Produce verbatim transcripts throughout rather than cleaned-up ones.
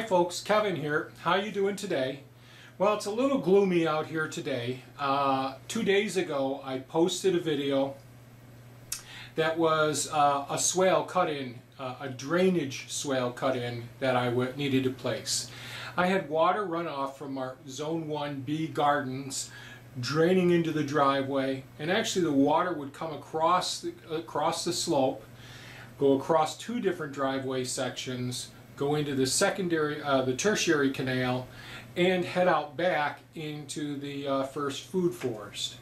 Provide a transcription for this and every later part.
Hi folks, Kevin here. How you doing today? Well, it's a little gloomy out here today. Uh, two days ago I posted a video that was uh, a swale cut-in, uh, a drainage swale cut-in that I w needed to place. I had water runoff from our Zone one B gardens draining into the driveway, and actually the water would come across the, across the slope, go across two different driveway sections, go into the secondary, uh, the tertiary canal, and head out back into the uh, first food forest.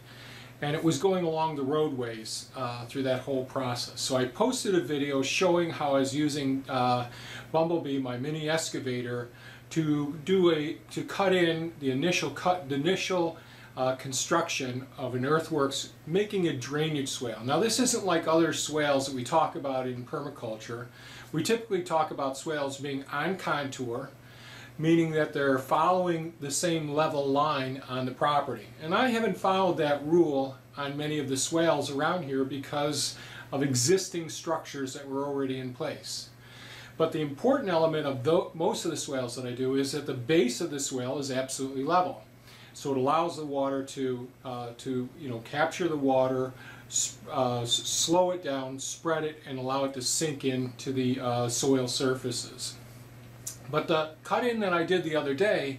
And it was going along the roadways uh, through that whole process. So I posted a video showing how I was using uh, Bumblebee, my mini excavator, to do a to cut in the initial cut, the initial uh, construction of an earthworks, making a drainage swale. Now this isn't like other swales that we talk about in permaculture. We typically talk about swales being on contour, meaning that they're following the same level line on the property. And I haven't followed that rule on many of the swales around here because of existing structures that were already in place. But the important element of the, most of the swales that I do is that the base of the swale is absolutely level. So it allows the water to, uh, to you know, capture the water, Uh, slow it down, spread it, and allow it to sink into the uh, soil surfaces. But the cut-in that I did the other day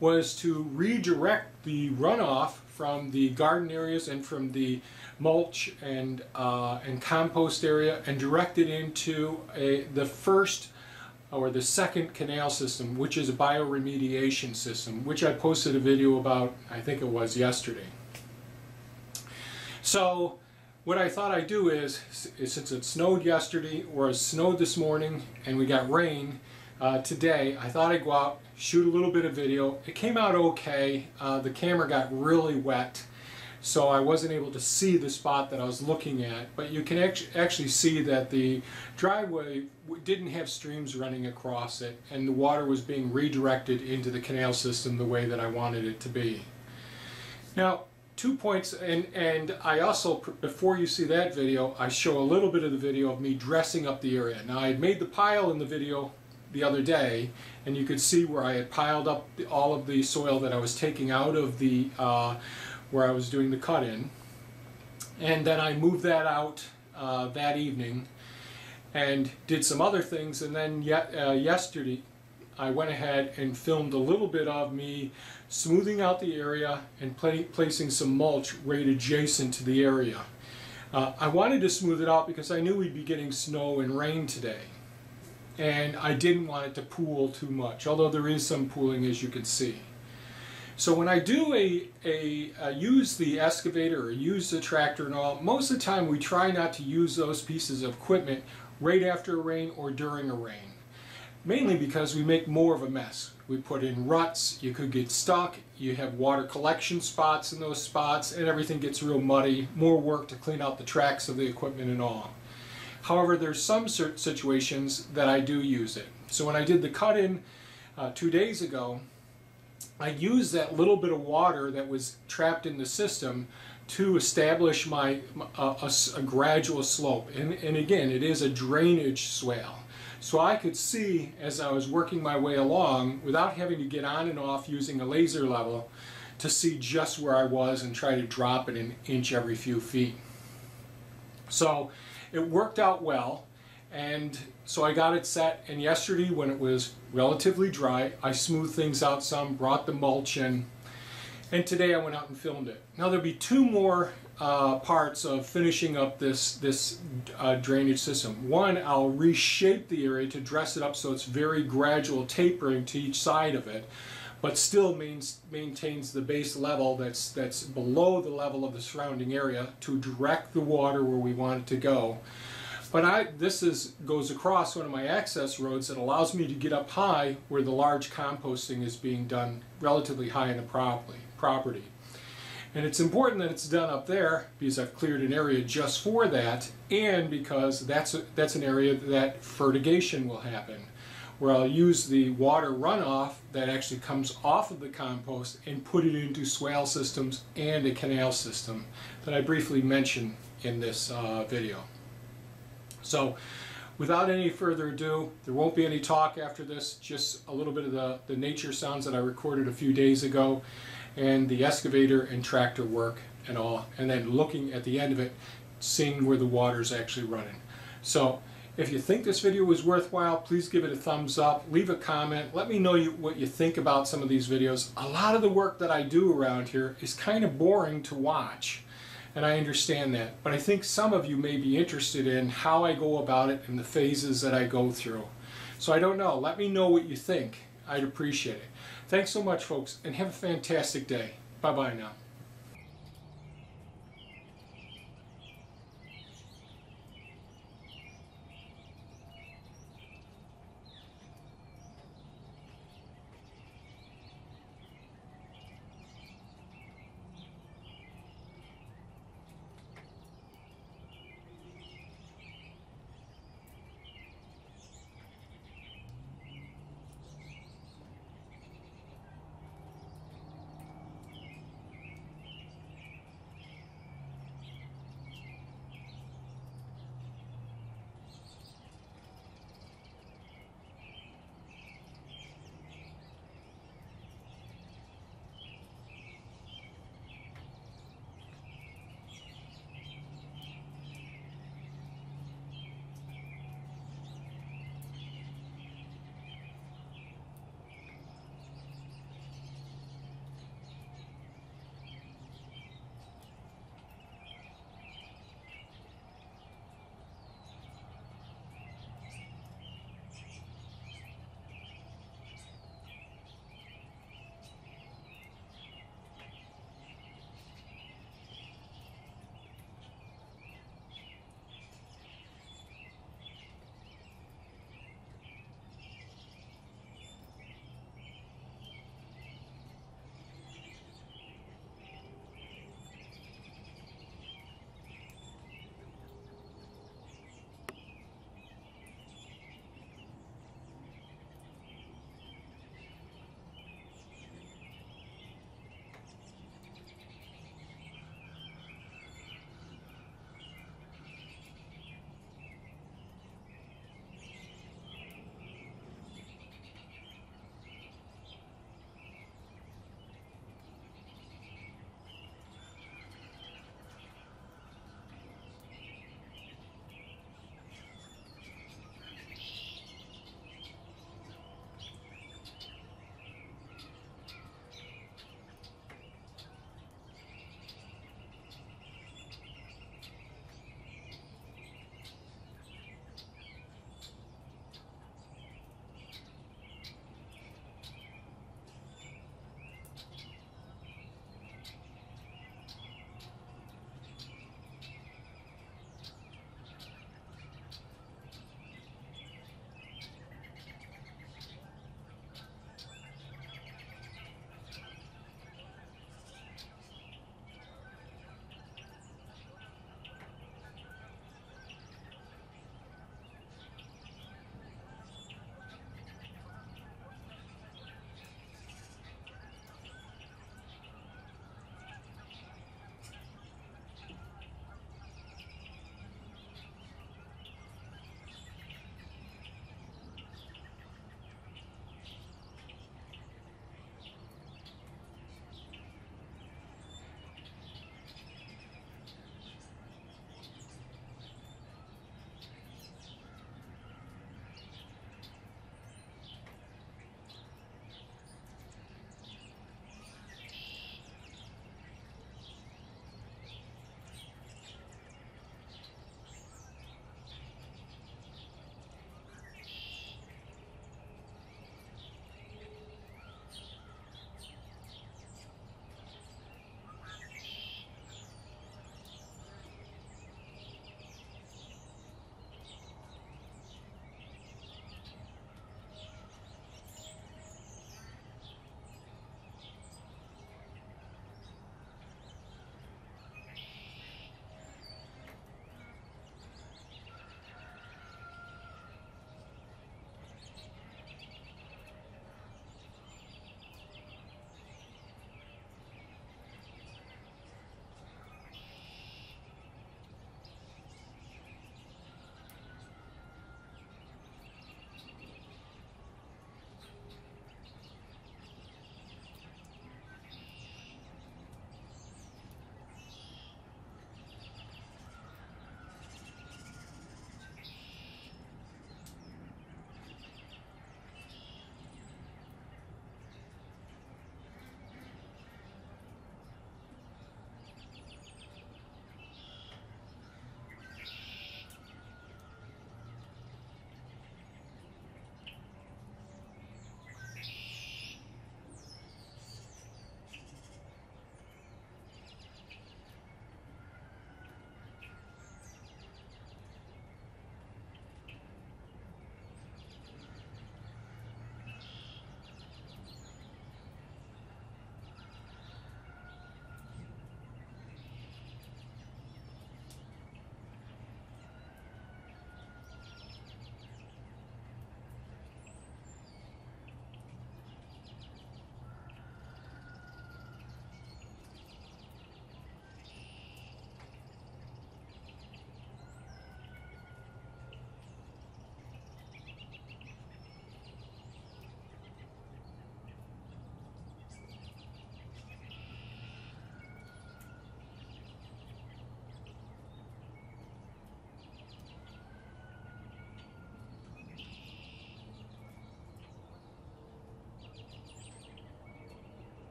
was to redirect the runoff from the garden areas and from the mulch and, uh, and compost area, and direct it into a, the first or the second canal system, which is a bioremediation system, which I posted a video about, I think it was yesterday. So what I thought I'd do is, is, since it snowed yesterday, or it snowed this morning, and we got rain uh, today, I thought I'd go out, shoot a little bit of video. It came out okay. Uh, the camera got really wet, so I wasn't able to see the spot that I was looking at. But you can act actually see that the driveway w didn't have streams running across it, and the water was being redirected into the canal system the way that I wanted it to be. Now, Two points, and, and I also, before you see that video, I show a little bit of the video of me dressing up the area. Now, I had made the pile in the video the other day, and you could see where I had piled up the, all of the soil that I was taking out of the, uh, where I was doing the cut-in. And then I moved that out uh, that evening and did some other things, and then ye uh, yesterday, I went ahead and filmed a little bit of me smoothing out the area and pl placing some mulch right adjacent to the area. Uh, I wanted to smooth it out because I knew we'd be getting snow and rain today, and I didn't want it to pool too much, although there is some pooling, as you can see. So when I do a, a, a use the excavator or use the tractor and all, most of the time we try not to use those pieces of equipment right after a rain or during a rain. Mainly because we make more of a mess. We put in ruts, you could get stuck, you have water collection spots in those spots, and everything gets real muddy, more work to clean out the tracks of the equipment and all. However, there's some certain situations that I do use it. So when I did the cut-in uh, two days ago, I used that little bit of water that was trapped in the system to establish my uh, a, a gradual slope. And, and again, it is a drainage swale. So I could see, as I was working my way along, without having to get on and off using a laser level, to see just where I was and try to drop it an inch every few feet. So it worked out well, and so I got it set, and yesterday, when it was relatively dry, I smoothed things out some, brought the mulch in, and today I went out and filmed it. Now there'll be two more Uh, parts of finishing up this this uh, drainage system. One, I'll reshape the area to dress it up so it's very gradual tapering to each side of it, but still means, maintains the base level that's that's below the level of the surrounding area to direct the water where we want it to go. But I this is goes across one of my access roads that allows me to get up high where the large composting is being done relatively high in the property property. And it's important that it's done up there because I've cleared an area just for that, and because that's, a, that's an area that fertigation will happen, where I'll use the water runoff that actually comes off of the compost and put it into swale systems and a canal system that I briefly mentioned in this uh, video. So without any further ado, there won't be any talk after this, just a little bit of the, the nature sounds that I recorded a few days ago, and the excavator and tractor work and all, and then looking at the end of it, seeing where the water's actually running. So if you think this video was worthwhile, please give it a thumbs up, leave a comment, let me know you, what you think about some of these videos. A lot of the work that I do around here is kind of boring to watch, and I understand that, but I think some of you may be interested in how I go about it and the phases that I go through. So I don't know, let me know what you think. I'd appreciate it. Thanks so much, folks, and have a fantastic day. Bye-bye now.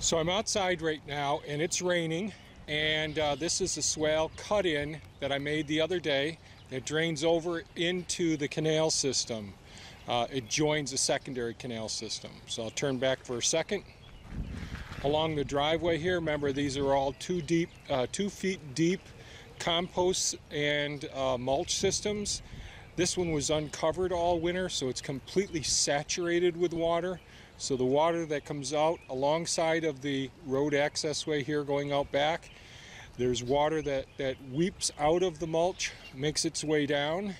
So I'm outside right now and it's raining, and uh, this is a swale cut-in that I made the other day that drains over into the canal system. Uh, it joins the secondary canal system. So I'll turn back for a second. Along the driveway here, remember these are all two deep, uh, two feet deep compost and uh, mulch systems. This one was uncovered all winter, so it's completely saturated with water. So the water that comes out alongside of the road accessway here going out back, there's water that, that weeps out of the mulch, makes its way down.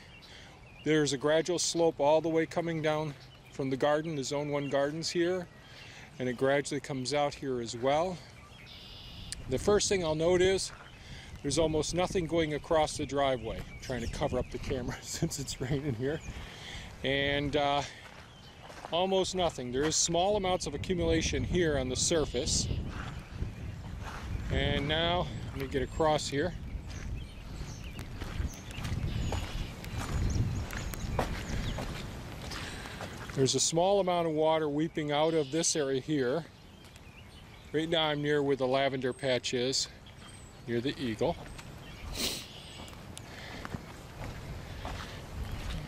There's a gradual slope all the way coming down from the garden, the Zone one gardens here, and it gradually comes out here as well. The first thing I'll note is there's almost nothing going across the driveway. I'm trying to cover up the camera since it's raining here. And uh, almost nothing. There is small amounts of accumulation here on the surface. And now, let me get across here. There's a small amount of water weeping out of this area here. Right now I'm near where the lavender patch is, near the eagle.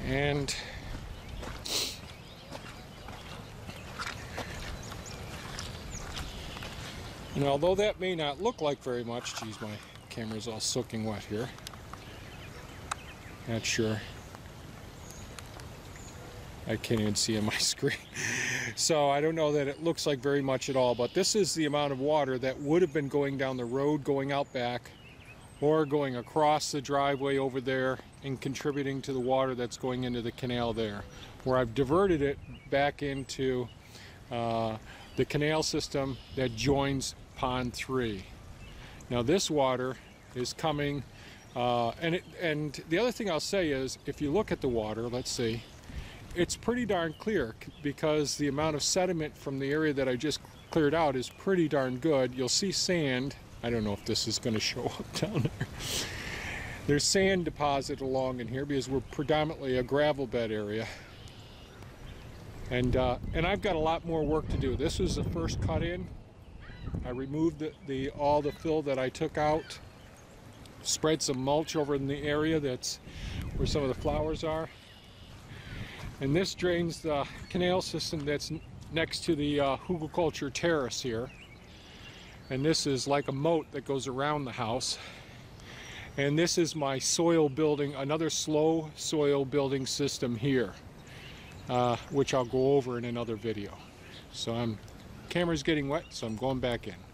And and although that may not look like very much, geez, my camera's all soaking wet here. Not sure. I can't even see on my screen. So I don't know that it looks like very much at all, but this is the amount of water that would have been going down the road, going out back, or going across the driveway over there and contributing to the water that's going into the canal there, where I've diverted it back into uh, the canal system that joins Pond three. Now this water is coming, uh, and, it, and the other thing I'll say is, if you look at the water, let's see, it's pretty darn clear because the amount of sediment from the area that I just cleared out is pretty darn good. You'll see sand. I don't know if this is going to show up down there. There's sand deposit along in here because we're predominantly a gravel bed area. And, uh, and I've got a lot more work to do. This was the first cut in. I removed the, the, all the fill that I took out, spread some mulch over in the area that's where some of the flowers are. And this drains the canal system that's next to the uh, hugelkultur terrace here. And this is like a moat that goes around the house. And this is my soil building, another slow soil building system here. Uh, which I'll go over in another video. So I'm, camera's getting wet, so I'm going back in.